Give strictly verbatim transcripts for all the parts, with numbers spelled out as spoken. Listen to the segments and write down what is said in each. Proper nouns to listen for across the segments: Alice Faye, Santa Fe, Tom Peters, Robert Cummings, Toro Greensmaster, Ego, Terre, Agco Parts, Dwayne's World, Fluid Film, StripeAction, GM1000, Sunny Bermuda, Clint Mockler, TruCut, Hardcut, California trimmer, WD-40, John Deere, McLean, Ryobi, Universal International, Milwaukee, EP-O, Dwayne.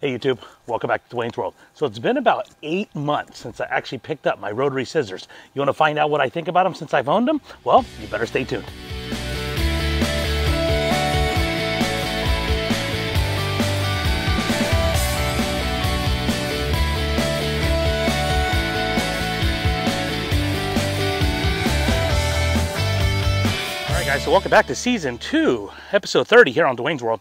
Hey YouTube, welcome back to Dwayne's World. So it's been about eight months since I actually picked up my rotary scissors. You want to find out what I think about them since I've owned them? Well, you better stay tuned. So welcome back to season two, episode thirty here on Dwayne's World.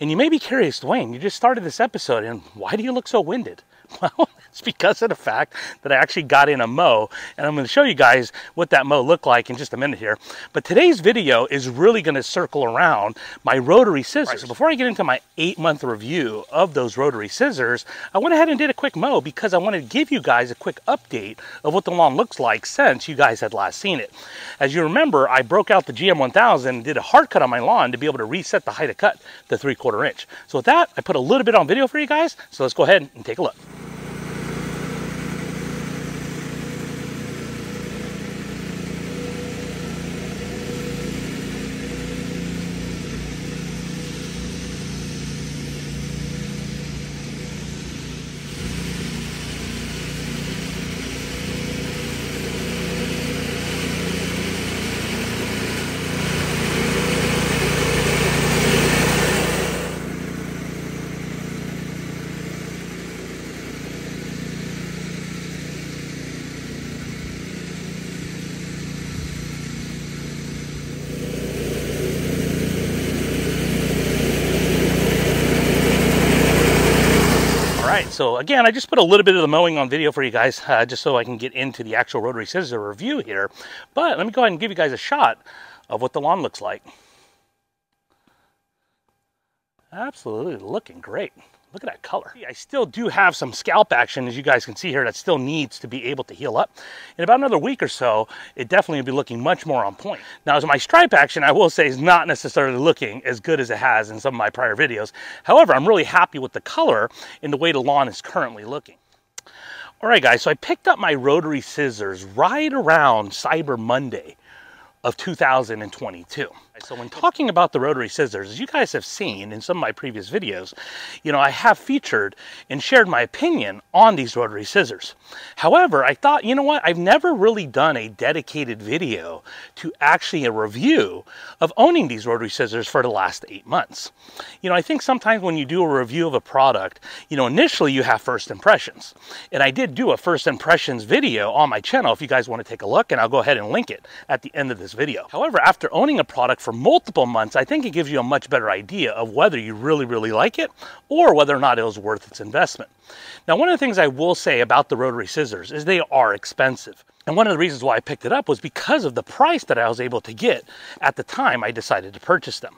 And you may be curious, Dwayne, you just started this episode and why do you look so winded? Well, it's because of the fact that I actually got in a mow, and I'm going to show you guys what that mow looked like in just a minute here. But today's video is really going to circle around my rotary scissors. Right, so before I get into my eight-month review of those rotary scissors, I went ahead and did a quick mow because I wanted to give you guys a quick update of what the lawn looks like since you guys had last seen it. As you remember, I broke out the G M one thousand and did a hard cut on my lawn to be able to reset the height of cut to three-quarter inch. So with that, I put a little bit on video for you guys, so let's go ahead and take a look. So again, I just put a little bit of the mowing on video for you guys, uh, just so I can get into the actual rotary scissor review here. But let me go ahead and give you guys a shot of what the lawn looks like. Absolutely looking great. Look at that color. I still do have some scalp action, as you guys can see here, that still needs to be able to heal up. In about another week or so, it definitely will be looking much more on point. Now, as my stripe action, I will say, is not necessarily looking as good as it has in some of my prior videos. However, I'm really happy with the color and the way the lawn is currently looking. All right, guys, so I picked up my rotary scissors right around Cyber Monday of two thousand twenty-two. So when talking about the rotary scissors, as you guys have seen in some of my previous videos, you know, I have featured and shared my opinion on these rotary scissors. However, I thought, you know what, I've never really done a dedicated video to actually a review of owning these rotary scissors for the last eight months. You know, I think sometimes when you do a review of a product, you know, initially you have first impressions. And I did do a first impressions video on my channel if you guys want to take a look, and I'll go ahead and link it at the end of this video. However, after owning a product for for multiple months, I think it gives you a much better idea of whether you really, really like it or whether or not it was worth its investment. Now, one of the things I will say about the rotary scissors is they are expensive. And one of the reasons why I picked it up was because of the price that I was able to get at the time I decided to purchase them.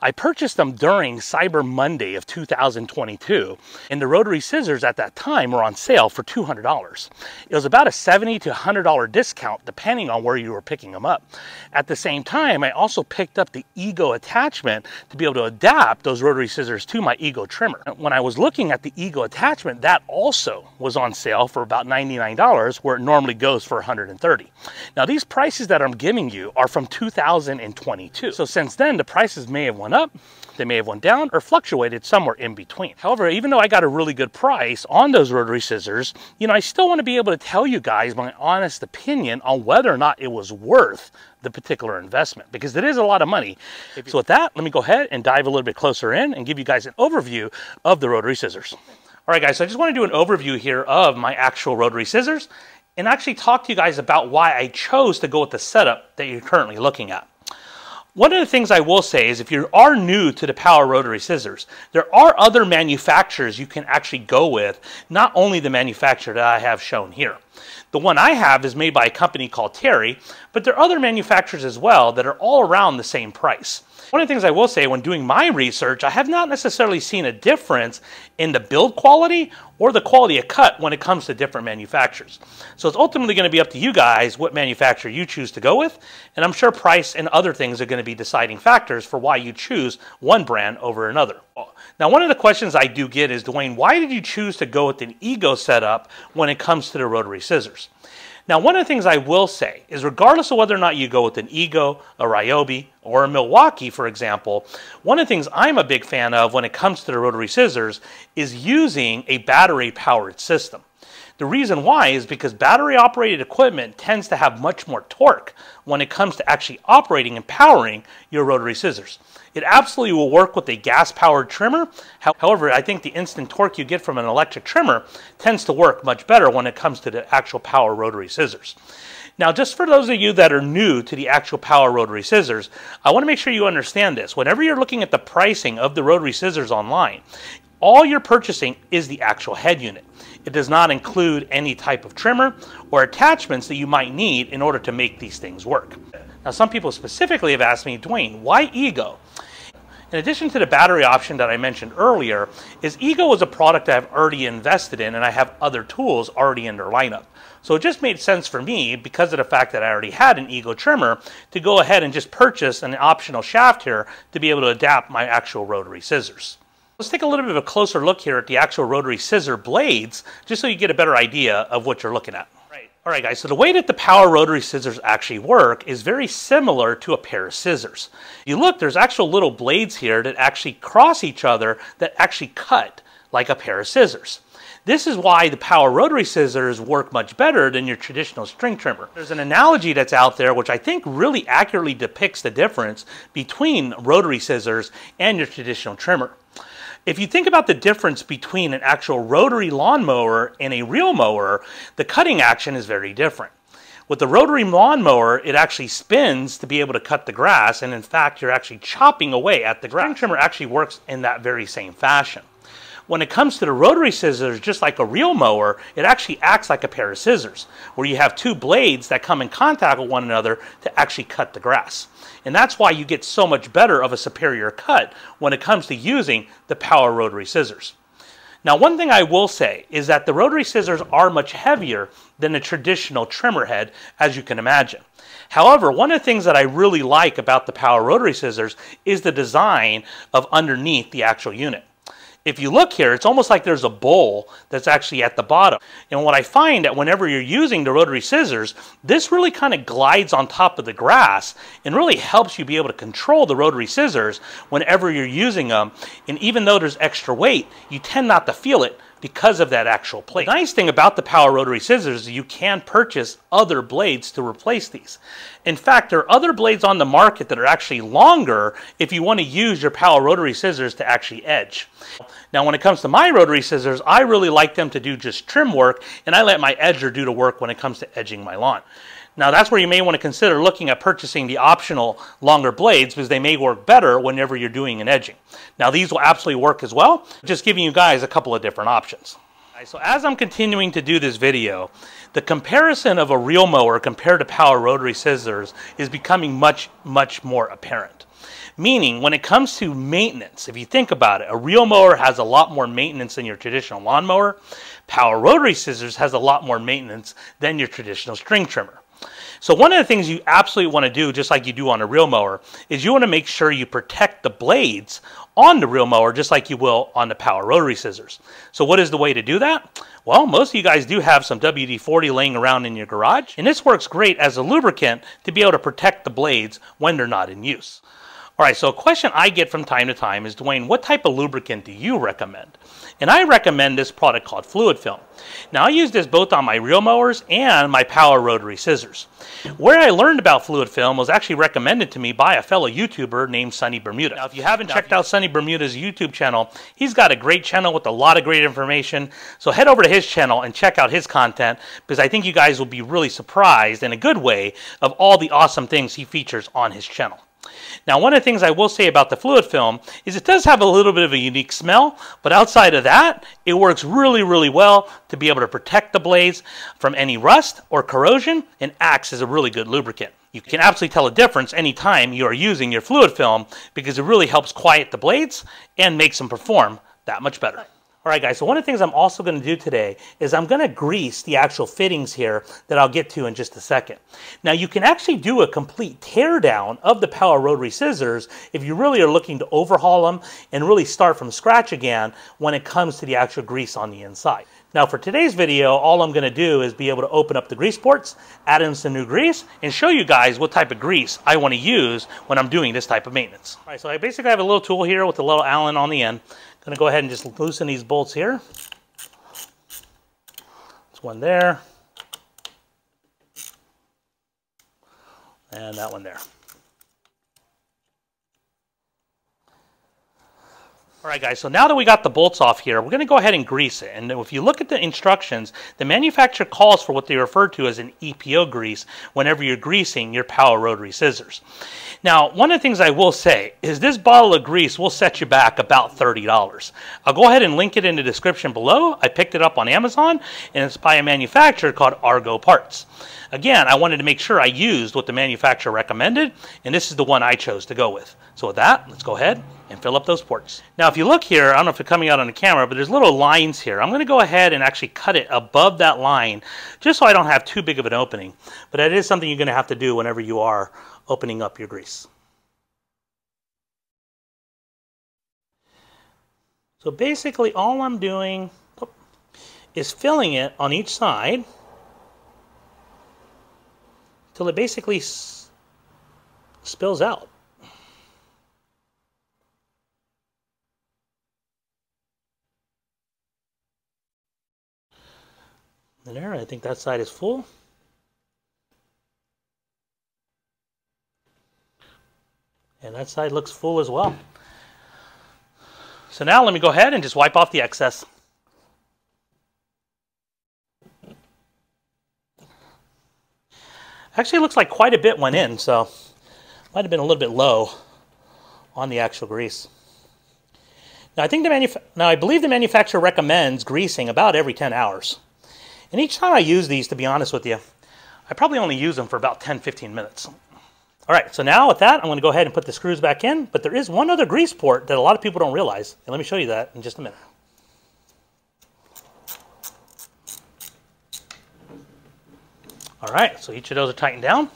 I purchased them during Cyber Monday of two thousand twenty-two, and the rotary scissors at that time were on sale for two hundred dollars. It was about a seventy to one hundred dollar discount depending on where you were picking them up. At the same time, I also picked up the Ego attachment to be able to adapt those rotary scissors to my Ego trimmer. When I was looking at the Ego attachment, that also was on sale for about ninety-nine dollars, where it normally goes for one hundred thirty dollars. Now, these prices that I'm giving you are from two thousand twenty-two. So since then, the prices may have went up, they may have went down, or fluctuated somewhere in between. However, even though I got a really good price on those rotary scissors, you know, I still want to be able to tell you guys my honest opinion on whether or not it was worth the particular investment, because it is a lot of money. So with that, let me go ahead and dive a little bit closer in and give you guys an overview of the rotary scissors. All right, guys, so I just want to do an overview here of my actual rotary scissors and actually talk to you guys about why I chose to go with the setup that you're currently looking at. One of the things I will say is if you are new to the power rotary scissors, there are other manufacturers you can actually go with, not only the manufacturer that I have shown here. The one I have is made by a company called Terre, but there are other manufacturers as well that are all around the same price. One of the things I will say when doing my research, I have not necessarily seen a difference in the build quality or the quality of cut when it comes to different manufacturers. So it's ultimately going to be up to you guys what manufacturer you choose to go with, and I'm sure price and other things are going to be deciding factors for why you choose one brand over another. Now, one of the questions I do get is, Dwayne, why did you choose to go with an Ego setup when it comes to the rotary scissors? Now, one of the things I will say is regardless of whether or not you go with an Ego, a Ryobi, or a Milwaukee, for example, one of the things I'm a big fan of when it comes to the rotary scissors is using a battery-powered system. The reason why is because battery-operated equipment tends to have much more torque when it comes to actually operating and powering your rotary scissors. It absolutely will work with a gas-powered trimmer. However, I think the instant torque you get from an electric trimmer tends to work much better when it comes to the actual power rotary scissors. Now, just for those of you that are new to the actual power rotary scissors, I want to make sure you understand this. Whenever you're looking at the pricing of the rotary scissors online, all you're purchasing is the actual head unit. It does not include any type of trimmer or attachments that you might need in order to make these things work. Now, some people specifically have asked me, Dwayne, why Ego? In addition to the battery option that I mentioned earlier, is Ego is a product that I've already invested in and I have other tools already in their lineup. So it just made sense for me, because of the fact that I already had an Ego trimmer, to go ahead and just purchase an optional shaft here to be able to adapt my actual rotary scissors. Let's take a little bit of a closer look here at the actual rotary scissor blades, just so you get a better idea of what you're looking at. Right. All right, guys, so the way that the power rotary scissors actually work is very similar to a pair of scissors. You look, there's actual little blades here that actually cross each other that actually cut like a pair of scissors. This is why the power rotary scissors work much better than your traditional string trimmer. There's an analogy that's out there which I think really accurately depicts the difference between rotary scissors and your traditional trimmer. If you think about the difference between an actual rotary lawnmower and a real mower, the cutting action is very different. With the rotary lawnmower, it actually spins to be able to cut the grass, and in fact, you're actually chopping away at the grass. String trimmer actually works in that very same fashion. When it comes to the rotary scissors, just like a real mower, it actually acts like a pair of scissors, where you have two blades that come in contact with one another to actually cut the grass. And that's why you get so much better of a superior cut when it comes to using the power rotary scissors. Now, one thing I will say is that the rotary scissors are much heavier than the traditional trimmer head, as you can imagine. However, one of the things that I really like about the power rotary scissors is the design of underneath the actual unit. If you look here, it's almost like there's a bowl that's actually at the bottom. And what I find that whenever you're using the rotary scissors, this really kind of glides on top of the grass and really helps you be able to control the rotary scissors whenever you're using them. And even though there's extra weight, you tend not to feel it because of that actual plate. The nice thing about the power rotary scissors is you can purchase other blades to replace these. In fact, there are other blades on the market that are actually longer if you want to use your power rotary scissors to actually edge. Now, when it comes to my rotary scissors, I really like them to do just trim work, and I let my edger do the work when it comes to edging my lawn. Now, that's where you may want to consider looking at purchasing the optional longer blades, because they may work better whenever you're doing an edging. Now, these will absolutely work as well, just giving you guys a couple of different options. So as I'm continuing to do this video, the comparison of a real mower compared to power rotary scissors is becoming much, much more apparent. Meaning, when it comes to maintenance, if you think about it, a real mower has a lot more maintenance than your traditional lawnmower. Power rotary scissors has a lot more maintenance than your traditional string trimmer. So one of the things you absolutely want to do, just like you do on a real mower, is you want to make sure you protect the blades on the real mower just like you will on the power rotary scissors. So what is the way to do that? Well, most of you guys do have some W D forty laying around in your garage, and this works great as a lubricant to be able to protect the blades when they're not in use. All right, so a question I get from time to time is, Dwayne, what type of lubricant do you recommend? And I recommend this product called Fluid Film. Now, I use this both on my reel mowers and my power rotary scissors. Where I learned about Fluid Film was actually recommended to me by a fellow YouTuber named Sunny Bermuda. Now, if you haven't checked out Sunny Bermuda's YouTube channel, he's got a great channel with a lot of great information. So head over to his channel and check out his content, because I think you guys will be really surprised in a good way of all the awesome things he features on his channel. Now, one of the things I will say about the Fluid Film is it does have a little bit of a unique smell, but outside of that, it works really, really well to be able to protect the blades from any rust or corrosion, and acts as a really good lubricant. You can absolutely tell a difference anytime you are using your Fluid Film, because it really helps quiet the blades and makes them perform that much better. All right, guys, so one of the things I'm also going to do today is I'm going to grease the actual fittings here that I'll get to in just a second. Now, you can actually do a complete teardown of the power rotary scissors if you really are looking to overhaul them and really start from scratch again when it comes to the actual grease on the inside. Now, for today's video, all I'm going to do is be able to open up the grease ports, add in some new grease, and show you guys what type of grease I want to use when I'm doing this type of maintenance. All right, so I basically have a little tool here with a little Allen on the end. Going to go ahead and just loosen these bolts here. There's one there. And that one there. All right, guys, so now that we got the bolts off here, we're going to go ahead and grease it. And if you look at the instructions, the manufacturer calls for what they refer to as an E P O grease whenever you're greasing your power rotary scissors. Now, one of the things I will say is this bottle of grease will set you back about thirty dollars. I'll go ahead and link it in the description below. I picked it up on Amazon, and it's by a manufacturer called Agco Parts. Again, I wanted to make sure I used what the manufacturer recommended, and this is the one I chose to go with. So with that, let's go ahead and fill up those ports. Now, if you look here, I don't know if it's coming out on the camera, but there's little lines here. I'm gonna go ahead and actually cut it above that line just so I don't have too big of an opening. But that is something you're gonna have to do whenever you are opening up your grease. So basically all I'm doing is filling it on each side till it basically spills out. There, I think that side is full. And that side looks full as well. So now let me go ahead and just wipe off the excess. Actually, it looks like quite a bit went in, so might have been a little bit low on the actual grease. Now I think the manuf now I believe the manufacturer recommends greasing about every ten hours. And each time I use these, to be honest with you, I probably only use them for about ten, fifteen minutes. All right, so now with that, I'm gonna go ahead and put the screws back in, but there is one other grease port that a lot of people don't realize, and let me show you that in just a minute. All right, so each of those are tightened down.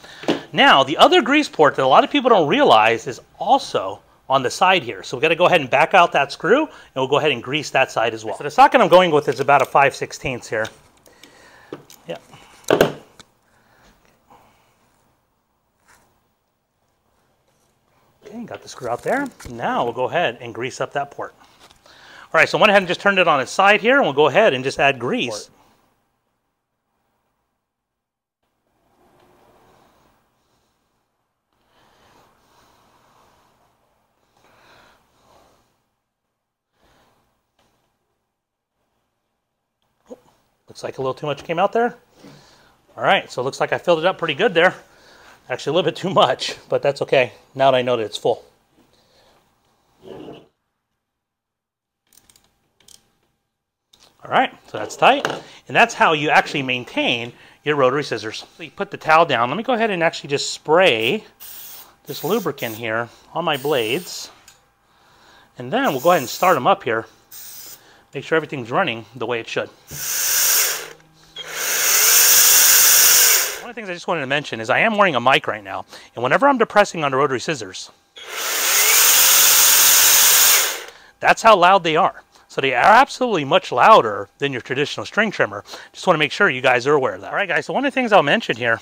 Now, the other grease port that a lot of people don't realize is also on the side here. So we've got to go ahead and back out that screw, and we'll go ahead and grease that side as well. So the socket I'm going with is about a five sixteenths here. Yeah. Okay, got the screw out there. Now we'll go ahead and grease up that port. All right, so I went ahead and just turned it on its side here, and we'll go ahead and just add grease. Looks like a little too much came out there. All right, so it looks like I filled it up pretty good there. Actually, a little bit too much, but that's okay. Now that I know that it's full. All right, so that's tight. And that's how you actually maintain your rotary scissors. So you put the towel down. Let me go ahead and actually just spray this lubricant here on my blades. And then we'll go ahead and start them up here. Make sure everything's running the way it should. One of the things I just wanted to mention is I am wearing a mic right now, and whenever I'm depressing on the rotary scissors, that's how loud they are. So they are absolutely much louder than your traditional string trimmer. Just want to make sure you guys are aware of that. All right, guys, so one of the things I'll mention here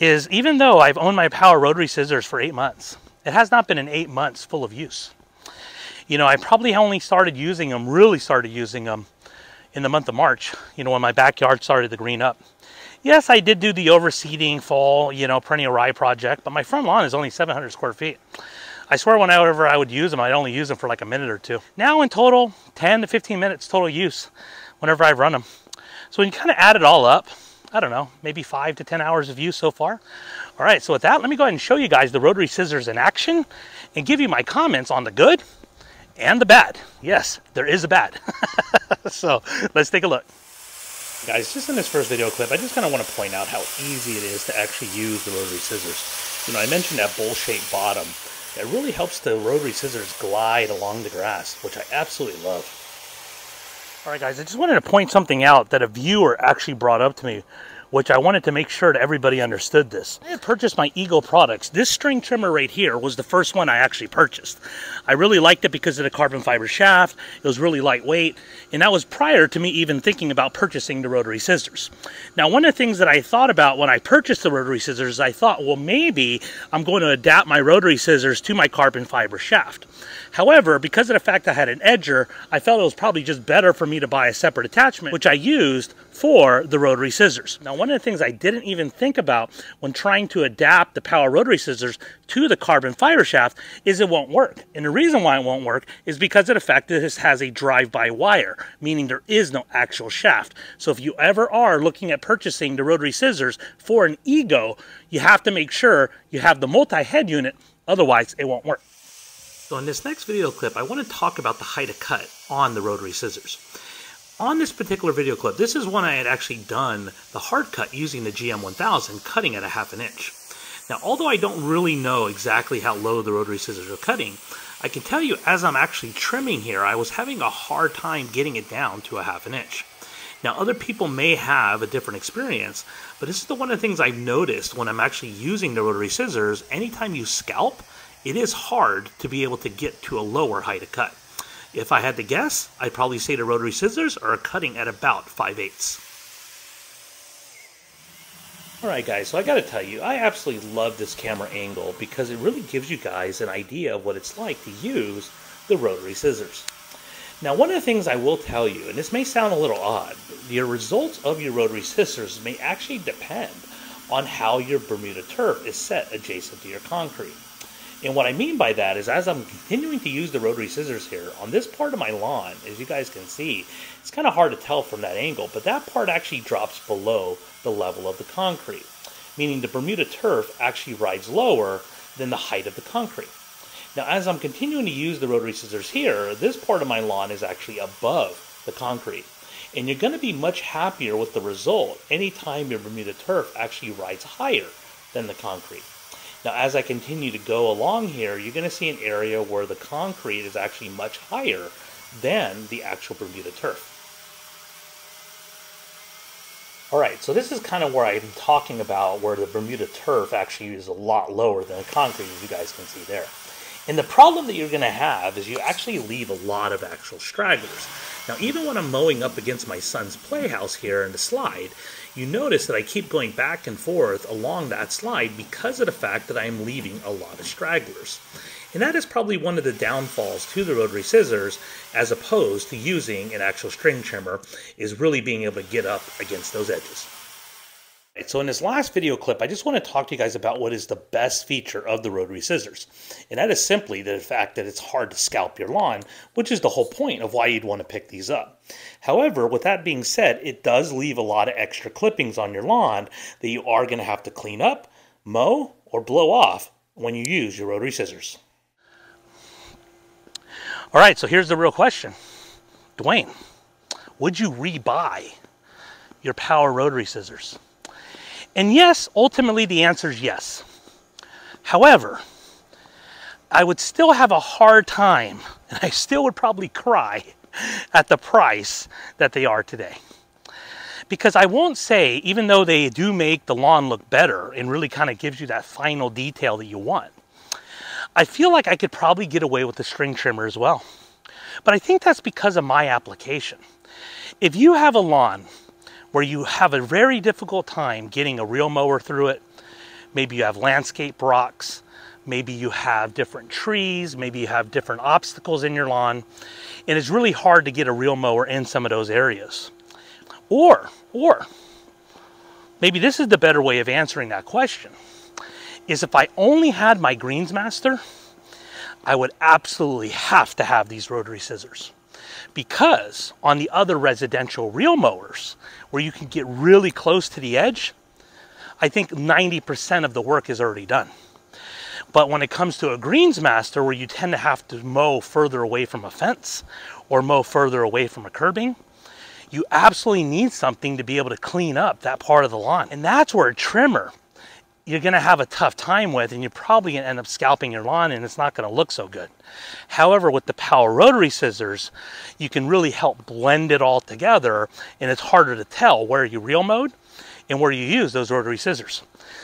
is even though I've owned my power rotary scissors for eight months, it has not been an eight months full of use. You know, I probably only started using them, really started using them in the month of March, you know, when my backyard started to green up. Yes, I did do the overseeding fall, you know, perennial rye project, but my front lawn is only seven hundred square feet. I swear whenever I would use them, I'd only use them for like a minute or two. Now in total, ten to fifteen minutes total use whenever I run them. So when you kind of add it all up, I don't know, maybe five to ten hours of use so far. All right, so with that, let me go ahead and show you guys the rotary scissors in action and give you my comments on the good and the bad. Yes, there is a bad. So let's take a look. Guys, just in this first video clip, I just kind of want to point out how easy it is to actually use the rotary scissors. You know, I mentioned that bowl-shaped bottom. It really helps the rotary scissors glide along the grass, which I absolutely love. Alright guys, I just wanted to point something out that a viewer actually brought up to me, which I wanted to make sure that everybody understood this. I had purchased my Ego products. This string trimmer right here was the first one I actually purchased. I really liked it because of the carbon fiber shaft. It was really lightweight, and that was prior to me even thinking about purchasing the rotary scissors. Now, one of the things that I thought about when I purchased the rotary scissors is I thought, well, maybe I'm going to adapt my rotary scissors to my carbon fiber shaft. However, because of the fact I had an edger, I felt it was probably just better for me to buy a separate attachment, which I used for the rotary scissors. Now, one of the things I didn't even think about when trying to adapt the power rotary scissors to the carbon fiber shaft is it won't work. And the reason why it won't work is because of the fact that this has a drive-by wire, meaning there is no actual shaft. So if you ever are looking at purchasing the rotary scissors for an Ego, you have to make sure you have the multi-head unit, otherwise it won't work. So in this next video clip, I want to talk about the height of cut on the rotary scissors. On this particular video clip, this is one I had actually done the hard cut using the G M one thousand, cutting at a half an inch. Now, although I don't really know exactly how low the rotary scissors are cutting, I can tell you as I'm actually trimming here, I was having a hard time getting it down to a half an inch. Now, other people may have a different experience, but this is the one of the things I've noticed when I'm actually using the rotary scissors. Anytime you scalp, it is hard to be able to get to a lower height of cut. If I had to guess, I'd probably say the rotary scissors are cutting at about five eighths. Alright guys, so I gotta tell you, I absolutely love this camera angle because it really gives you guys an idea of what it's like to use the rotary scissors. Now, one of the things I will tell you, and this may sound a little odd, your results of your rotary scissors may actually depend on how your Bermuda turf is set adjacent to your concrete. And what I mean by that is as I'm continuing to use the rotary scissors here, on this part of my lawn, as you guys can see, it's kind of hard to tell from that angle, but that part actually drops below the level of the concrete, meaning the Bermuda turf actually rides lower than the height of the concrete. Now, as I'm continuing to use the rotary scissors here, this part of my lawn is actually above the concrete. And you're going to be much happier with the result anytime your Bermuda turf actually rides higher than the concrete. Now, as I continue to go along here, you're going to see an area where the concrete is actually much higher than the actual Bermuda turf. All right, so this is kind of where I'm talking about where the Bermuda turf actually is a lot lower than the concrete, as you guys can see there. And the problem that you're going to have is you actually leave a lot of actual stragglers. Now, even when I'm mowing up against my son's playhouse here in the slide, you notice that I keep going back and forth along that slide because of the fact that I am leaving a lot of stragglers. And that is probably one of the downfalls to the rotary scissors as opposed to using an actual string trimmer, is really being able to get up against those edges. So in this last video clip, I just want to talk to you guys about what is the best feature of the rotary scissors. And that is simply the fact that it's hard to scalp your lawn, which is the whole point of why you'd want to pick these up. However, with that being said, it does leave a lot of extra clippings on your lawn that you are going to have to clean up, mow, or blow off when you use your rotary scissors. All right, so here's the real question. Dwayne, would you rebuy your power rotary scissors? And yes, ultimately the answer is yes. However, I would still have a hard time, and I still would probably cry at the price that they are today. Because I won't say, even though they do make the lawn look better and really kind of gives you that final detail that you want, I feel like I could probably get away with the string trimmer as well. But I think that's because of my application. If you have a lawn where you have a very difficult time getting a real mower through it, maybe you have landscape rocks, maybe you have different trees, maybe you have different obstacles in your lawn, and it's really hard to get a real mower in some of those areas. Or, or, maybe this is the better way of answering that question, is if I only had my Greensmaster, I would absolutely have to have these rotary scissors. Because on the other residential reel mowers, where you can get really close to the edge, I think ninety percent of the work is already done. But when it comes to a Greensmaster, where you tend to have to mow further away from a fence or mow further away from a curbing, you absolutely need something to be able to clean up that part of the lawn. And that's where a trimmer you're going to have a tough time with, and you're probably going to end up scalping your lawn, and it's not going to look so good. However, with the power rotary scissors, you can really help blend it all together, and it's harder to tell where you reel mowed and where you use those rotary scissors.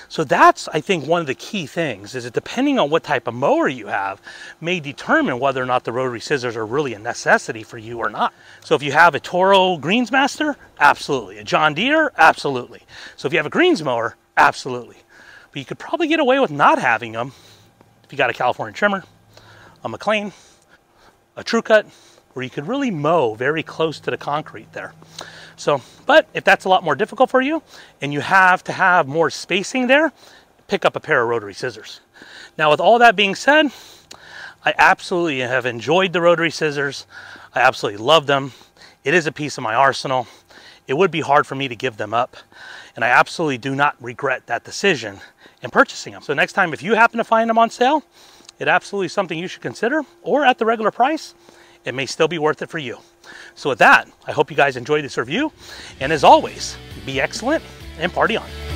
So that's, I think, one of the key things, is that depending on what type of mower you have may determine whether or not the rotary scissors are really a necessity for you or not. So if you have a Toro Greensmaster, absolutely. A John Deere, absolutely. So if you have a greens mower, absolutely. But you could probably get away with not having them if you got a California trimmer, a McLean, a TruCut, where you could really mow very close to the concrete there. So, but if that's a lot more difficult for you and you have to have more spacing there, pick up a pair of rotary scissors. Now, with all that being said, I absolutely have enjoyed the rotary scissors. I absolutely love them. It is a piece of my arsenal. It would be hard for me to give them up, and I absolutely do not regret that decision in purchasing them. So next time, if you happen to find them on sale, it absolutely is something you should consider, or at the regular price, it may still be worth it for you. So with that, I hope you guys enjoyed this review. And as always, be excellent and party on.